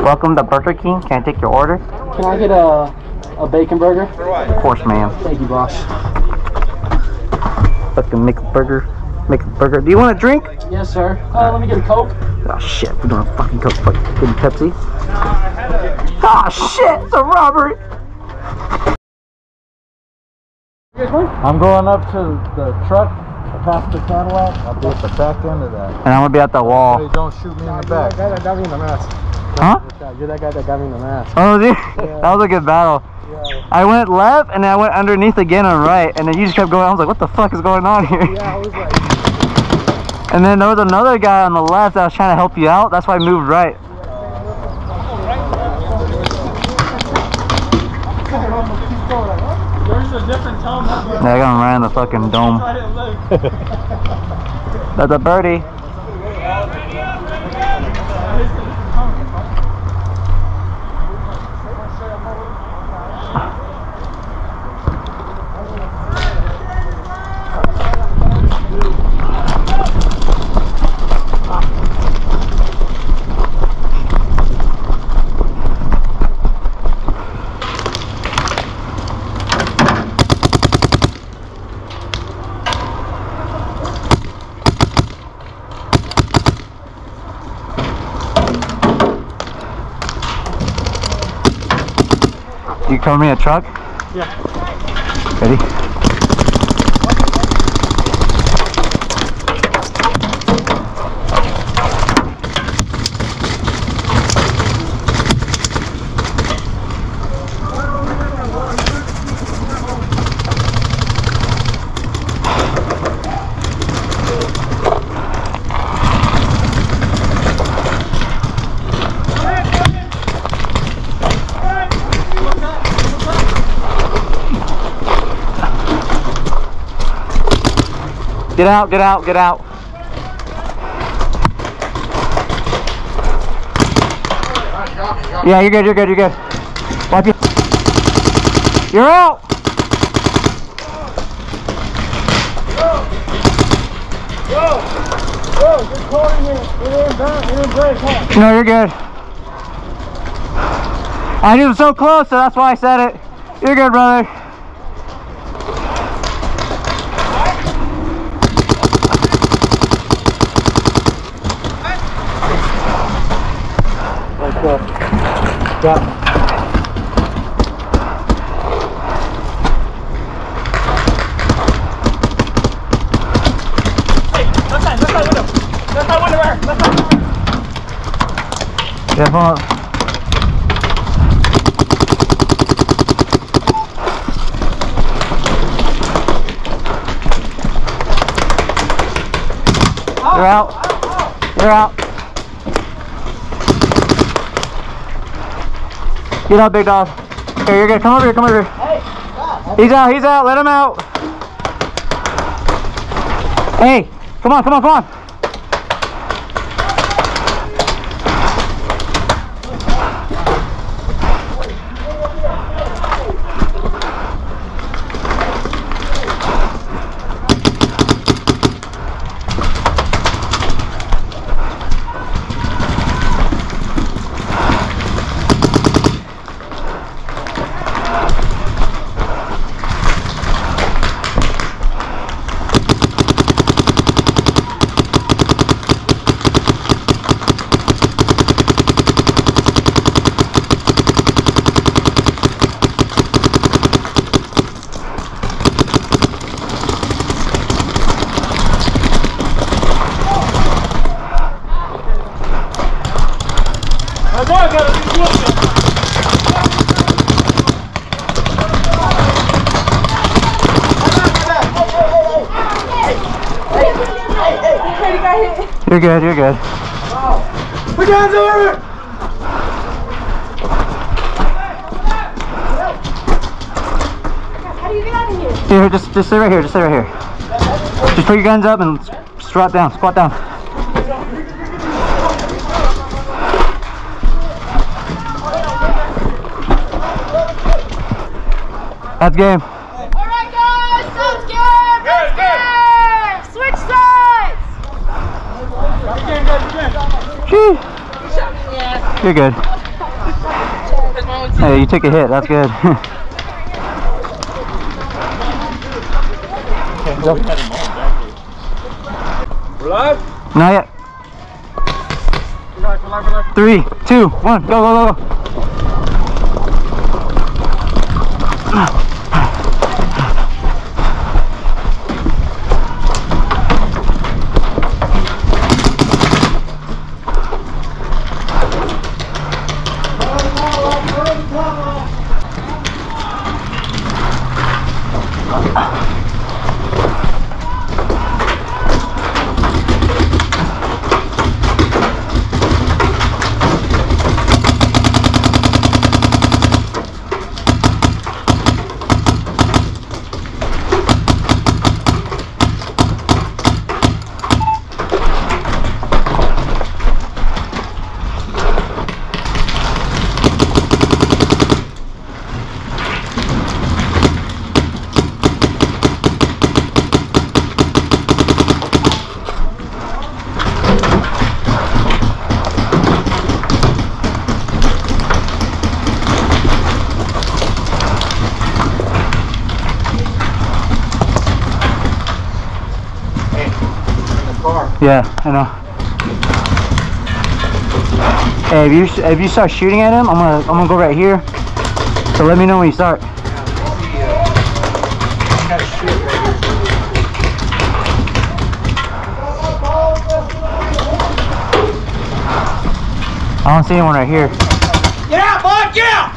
Welcome to Burger King. Can I take your order? Can I get a bacon burger? Of course, ma'am. Thank you, boss. Fucking McBurger. Do you want a drink? Yes, sir. Let me get a Coke. Oh shit, we're doing a fucking Coke. Fucking Pepsi. Oh shit, it's a robbery. I'm going up to the truck. Past the Cadillac, I'll be at the back end of that. And I'm gonna be at the wall. Hey, don't shoot me in the back. You're that guy that got me in the mask. Huh? You're that guy that got me in the mask. Oh, dude. Yeah. That was a good battle. Yeah. I went left, and then I went underneath again on right, and then you just kept going. I was like, what the fuck is going on here? Yeah, I was like... And then there was another guy on the left that was trying to help you out. That's why I moved right. They're gonna run in the fucking dome. That's a birdie. You throw me a truck? Yeah. Ready? Get out, get out, get out. Yeah, you're good, you're good, you're good. Wipe your... You're out! Whoa, good corner here. It ain't bad, it ain't break, huh? No, you're good. I knew it was so close, so that's why I said it. You're good, brother. Got him. Hey, left side window. Left side window right here. Left side window. Yeah, hold on. Oh, you're out. Oh, oh. You're out. Get out, big dog. Here, you're good. Come over here, come over here. Hey, God, he's out, let him out. Hey, come on, come on, come on. You're good, you're good. Wow. Put your hands over! How do you get out of here? Here, just sit right here, just sit right here. Just put your guns up and strap down, squat down. That's game. Alright guys, that's game, that's game! Switch sides! Whew. Yeah. You're good. Hey, you took a hit. That's good. Go. We're live? Not yet. We're live, we're live, we're live. 3, 2, 1, go, go, go, go. Yeah, I know. Hey, if you start shooting at him, I'm gonna go right here. So let me know when you start. I don't see anyone right here. Get out, bud! Get out!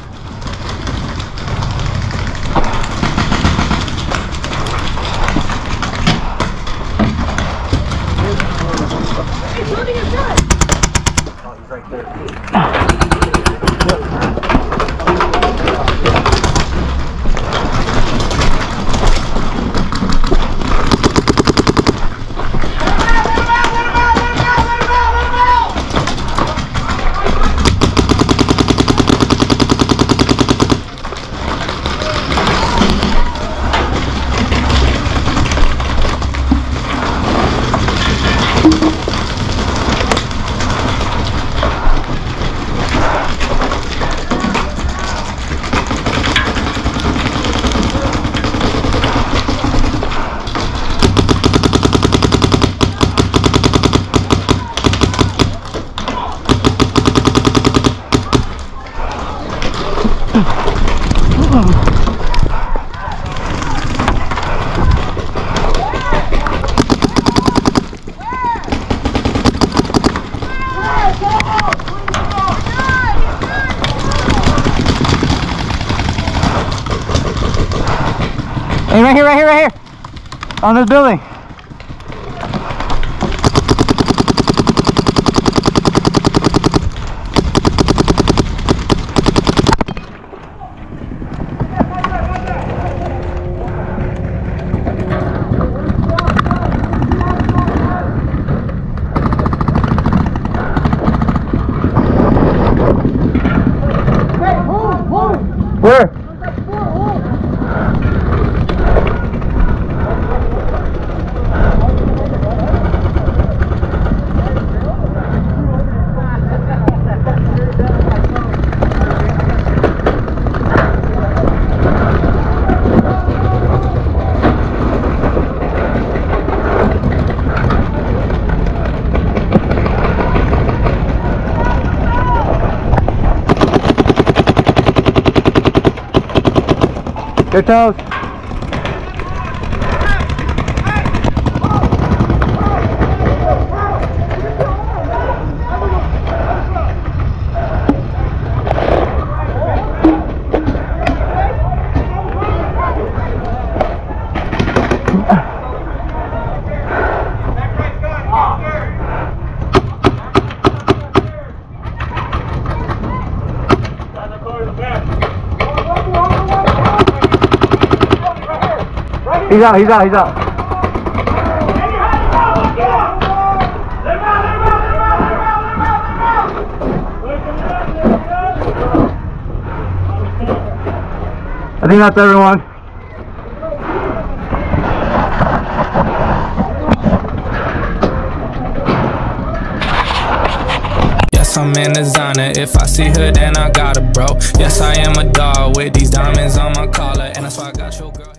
Hey, right here, right here, right here! On this building! Where? Your toes. He's out, he's out, he's out. I think that's everyone. yes, I'm in designer. If I see her, then I got her, bro. Yes, I am a dog with these diamonds on my collar, and that's why I got your girl.